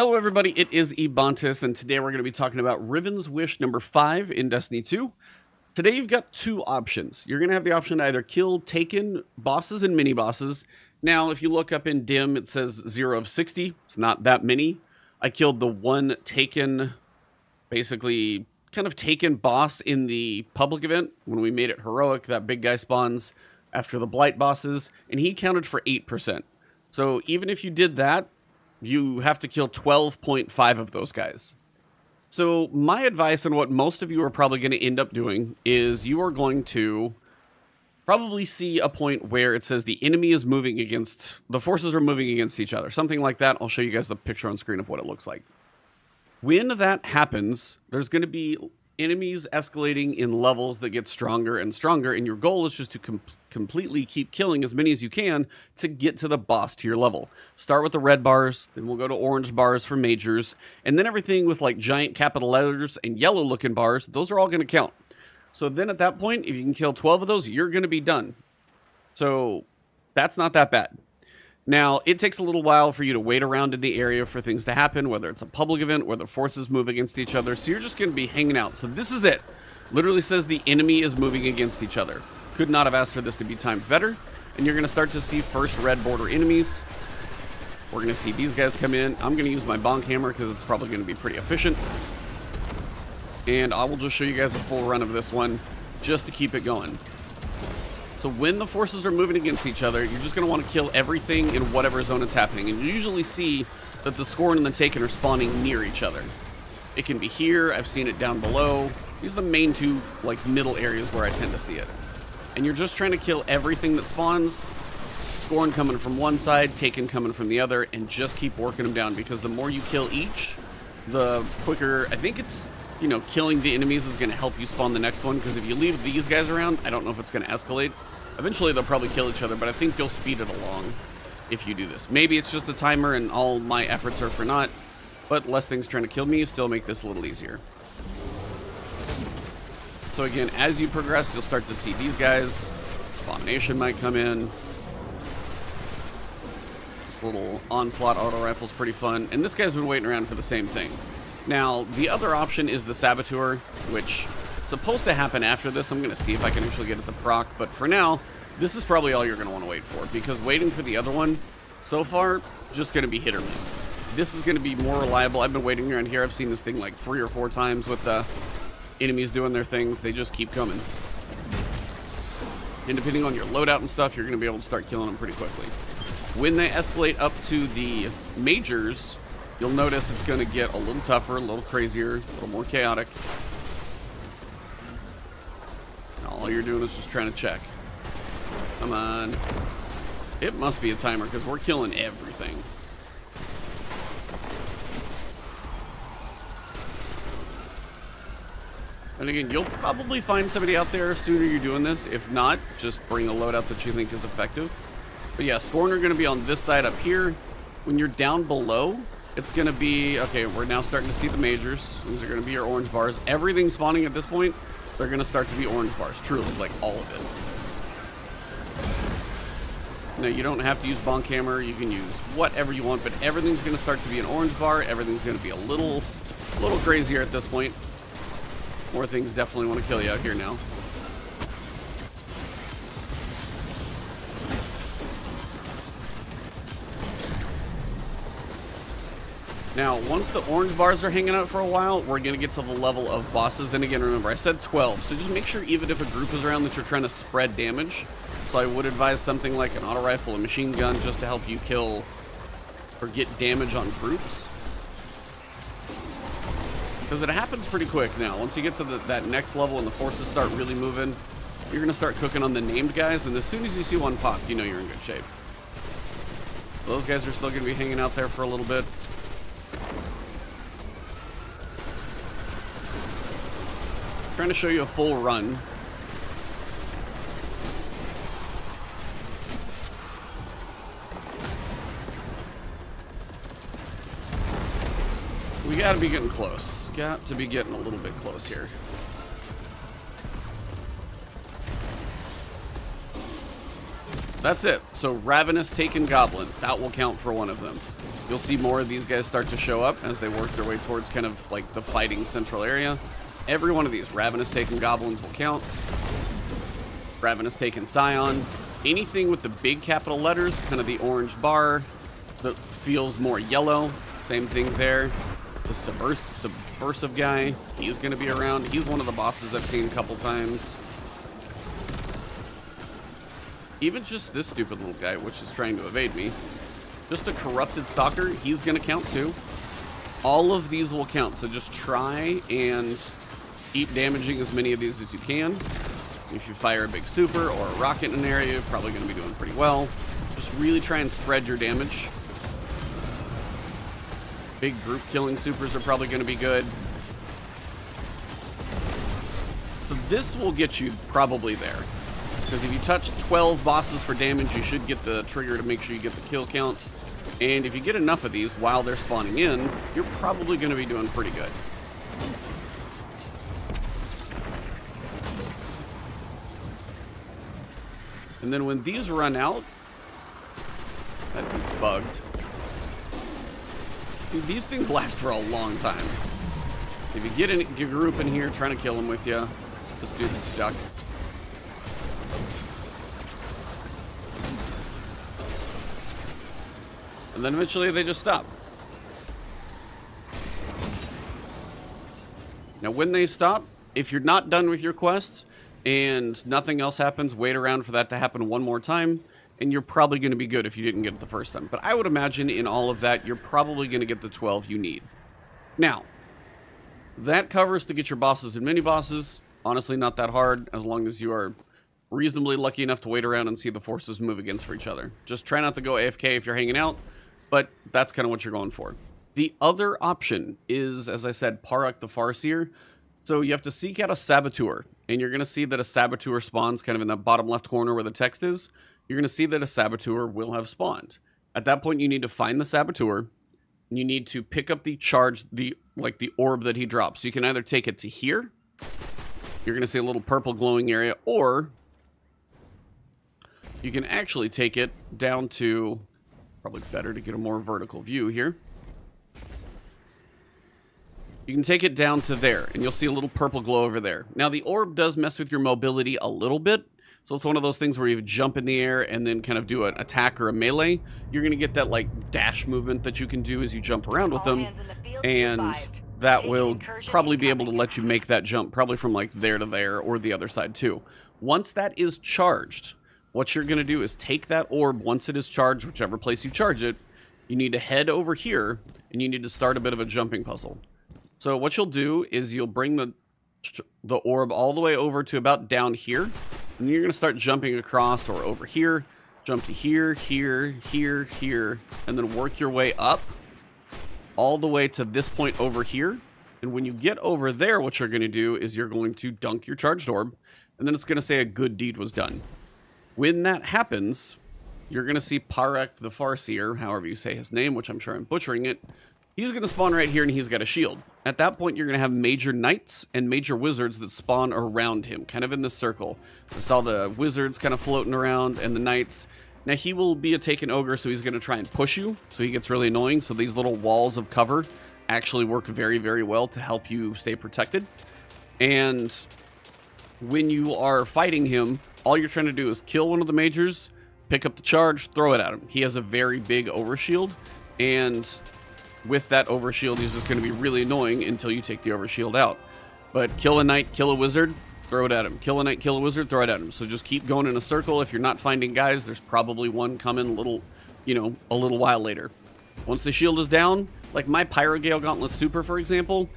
Hello everybody, it is Ebontis, and today we're going to be talking about Riven's Wish number 5 in Destiny 2. Today you've got two options. You're going to have the option to either kill Taken bosses and mini-bosses. Now, if you look up in Dim, it says 0 of 60. It's not that many. I killed the one Taken, basically, kind of Taken boss in the public event when we made it heroic. That big guy spawns after the Blight bosses, and he counted for 8%. So even if you did that, you have to kill 12.5 of those guys. So my advice on what most of you are probably going to end up doing is you are going to probably see a point where it says the enemy is moving against, the forces are moving against each other. Something like that. I'll show you guys the picture on screen of what it looks like. When that happens, there's going to be enemies escalating in levels that get stronger and stronger. And your goal is just to completely keep killing as many as you can to get to the boss tier level. Start with the red bars, then we'll go to orange bars for majors, and then everything with like giant capital letters and yellow looking bars, those are all going to count. So then at that point, if you can kill 12 of those, you're going to be done. So that's not that bad. Now, it takes a little while for you to wait around in the area for things to happen, whether it's a public event, whether forces move against each other. So you're just going to be hanging out. So this is it. Literally says the enemy is moving against each other. Could not have asked for this to be timed better. And you're going to start to see first red border enemies. We're going to see these guys come in. I'm going to use my bonk hammer because it's probably going to be pretty efficient. And I will just show you guys a full run of this one just to keep it going. So when the forces are moving against each other, you're just going to want to kill everything in whatever zone it's happening. And you usually see that the Scorn and the Taken are spawning near each other. It can be here. I've seen it down below. These are the main two like middle areas where I tend to see it. And you're just trying to kill everything that spawns. Scorn coming from one side, Taken coming from the other, and just keep working them down, because the more you kill each, the quicker, I think it's, you know, killing the enemies is going to help you spawn the next one, because if you leave these guys around, I don't know if it's going to escalate. Eventually they'll probably kill each other, but I think you'll speed it along if you do this. Maybe it's just the timer and all my efforts are for naught, but less things trying to kill me still make this a little easier. So again, as you progress, you'll start to see these guys. Abomination might come in. This little onslaught auto rifle is pretty fun. And this guy's been waiting around for the same thing. Now, the other option is the Saboteur, which is supposed to happen after this. I'm going to see if I can actually get it to proc. But for now, this is probably all you're going to want to wait for, because waiting for the other one, so far, just going to be hit or miss. This is going to be more reliable. I've been waiting around here. I've seen this thing like 3 or 4 times with the enemies doing their things. They just keep coming. And depending on your loadout and stuff, you're going to be able to start killing them pretty quickly. When they escalate up to the majors, you'll notice it's going to get a little tougher, a little crazier, a little more chaotic. And all you're doing is just trying to check. Come on. It must be a timer, because we're killing everything. And again, you'll probably find somebody out there sooner you're doing this. If not, just bring a loadout that you think is effective. But yeah, Scorn are going to be on this side up here. When you're down below, it's going to be... Okay, we're now starting to see the majors. These are going to be your orange bars. Everything spawning at this point, they're going to start to be orange bars. Truly, like all of it. Now, you don't have to use bonk hammer. You can use whatever you want, but everything's going to start to be an orange bar. Everything's going to be a little crazier at this point. More things definitely want to kill you out here now. Now, once the orange bars are hanging out for a while, we're going to get to the level of bosses. And again, remember, I said 12. So just make sure, even if a group is around, that you're trying to spread damage. So I would advise something like an auto rifle, a machine gun, just to help you kill or get damage on groups. Because it happens pretty quick now. Once you get to that next level and the forces start really moving, you're going to start cooking on the named guys. And as soon as you see one pop, you know you're in good shape. Those guys are still going to be hanging out there for a little bit. I'm trying to show you a full run. We got to be getting close. Got to be getting a little bit close here. That's it. So Ravenous, Taken, Goblin. That will count for one of them. You'll see more of these guys start to show up as they work their way towards kind of like the fighting central area. Every one of these Ravenous Taken Goblins will count. Ravenous Taken Scion. Anything with the big capital letters, kind of the orange bar that feels more yellow. Same thing there. The subversive guy, he's going to be around. He's one of the bosses I've seen a couple times. Even just this stupid little guy, which is trying to evade me. Just a corrupted stalker, he's going to count too. All of these will count, so just try and keep damaging as many of these as you can. If you fire a big super or a rocket in an area, you're probably going to be doing pretty well. Just really try and spread your damage. Big group killing supers are probably going to be good. So this will get you probably there. Because if you touch 12 bosses for damage, you should get the trigger to make sure you get the kill count. And if you get enough of these while they're spawning in, you're probably going to be doing pretty good. And then when these run out, that dude's bugged. Dude, these things last for a long time. If you get a group in here trying to kill them with you, this dude's stuck. And then eventually they just stop. Now when they stop, if you're not done with your quests and nothing else happens, wait around for that to happen one more time, and you're probably going to be good if you didn't get it the first time. But I would imagine in all of that, you're probably going to get the 12 you need. Now, that covers to get your bosses and mini-bosses. Honestly, not that hard, as long as you are reasonably lucky enough to wait around and see the forces move against for each other. Just try not to go AFK if you're hanging out, but that's kind of what you're going for. The other option is, as I said, Pauurc the Farseer. So you have to seek out a Saboteur, and you're going to see that a Saboteur spawns kind of in the bottom left corner where the text is. You're going to see that a Saboteur will have spawned. At that point, you need to find the Saboteur, and you need to pick up the charge, the orb that he drops. You can either take it to here, you're going to see a little purple glowing area, or you can actually take it down to... Probably better to get a more vertical view here. You can take it down to there, and you'll see a little purple glow over there. Now, the orb does mess with your mobility a little bit, so it's one of those things where you jump in the air and then kind of do an attack or a melee. You're going to get that, like, dash movement that you can do as you jump around with them, and that will probably be able to let you make that jump, probably from, like, there to there or the other side, too. Once that is charged... What you're going to do is take that orb once it is charged, whichever place you charge it, you need to head over here, and you need to start a bit of a jumping puzzle. So what you'll do is you'll bring the orb all the way over to about down here, and you're going to start jumping across or over here, jump to here, here, here, here, and then work your way up all the way to this point over here. And when you get over there, what you're going to do is you're going to dunk your charged orb, and then it's going to say a good deed was done. When that happens, you're going to see Pauurc the Farseer, however you say his name, which I'm sure I'm butchering it. He's going to spawn right here, and he's got a shield. At that point, you're going to have major knights and major wizards that spawn around him, kind of in this circle. I saw the wizards kind of floating around and the knights. Now, he will be a Taken Ogre, so he's going to try and push you, so he gets really annoying. So these little walls of cover actually work very, very well to help you stay protected. And when you are fighting him, all you're trying to do is kill one of the majors, pick up the charge, throw it at him. He has a very big overshield, and with that overshield, he's just going to be really annoying until you take the overshield out. But kill a knight, kill a wizard, throw it at him. Kill a knight, kill a wizard, throw it at him. So just keep going in a circle. If you're not finding guys, there's probably one coming a little while later. Once the shield is down, like my Pyrogale Gauntlet Super, for example,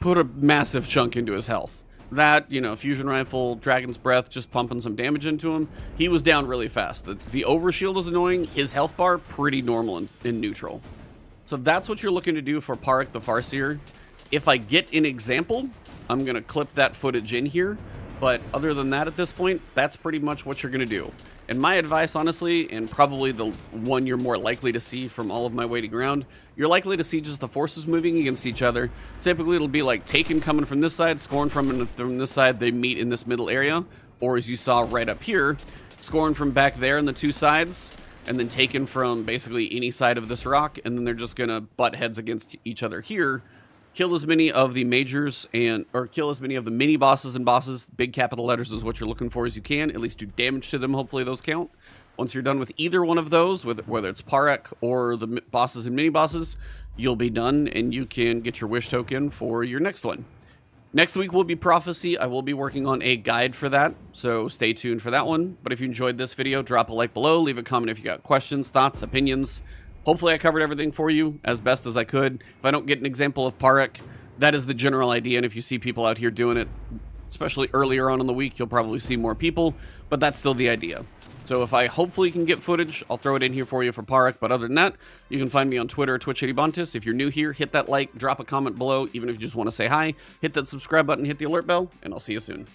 put a massive chunk into his health. That, fusion rifle, dragon's breath, just pumping some damage into him. He was down really fast. The overshield is annoying. His health bar, pretty normal and neutral. So that's what you're looking to do for Pauurc the Farseer. If I get an example, I'm going to clip that footage in here. But other than that, at this point, that's pretty much what you're going to do. And my advice, honestly, and probably the one you're more likely to see from all of my way to ground, you're likely to see just the forces moving against each other. Typically, it'll be like Taken coming from this side, Scorn from this side, they meet in this middle area. Or as you saw right up here, Scorn from back there in the two sides. and then taken from basically any side of this rock, and then they're just gonna butt heads against each other here. Kill as many of the majors and, or kill as many of the mini bosses and bosses, big capital letters is what you're looking for, as you can, at least do damage to them. Hopefully those count. Once you're done with either one of those, whether it's Pauurc or the bosses and mini bosses, you'll be done and you can get your wish token for your next one. Next week will be Prophecy. I will be working on a guide for that, so stay tuned for that one. But if you enjoyed this video, drop a like below, leave a comment if you got questions, thoughts, opinions. Hopefully I covered everything for you as best as I could. If I don't get an example of Pauurc, that is the general idea, and if you see people out here doing it, especially earlier on in the week, you'll probably see more people, but that's still the idea. So if I hopefully can get footage, I'll throw it in here for you for Pauurc. But other than that, you can find me on Twitter, Twitch, Ebontis. If you're new here, hit that like, drop a comment below. Even if you just want to say hi, hit that subscribe button, hit the alert bell, and I'll see you soon.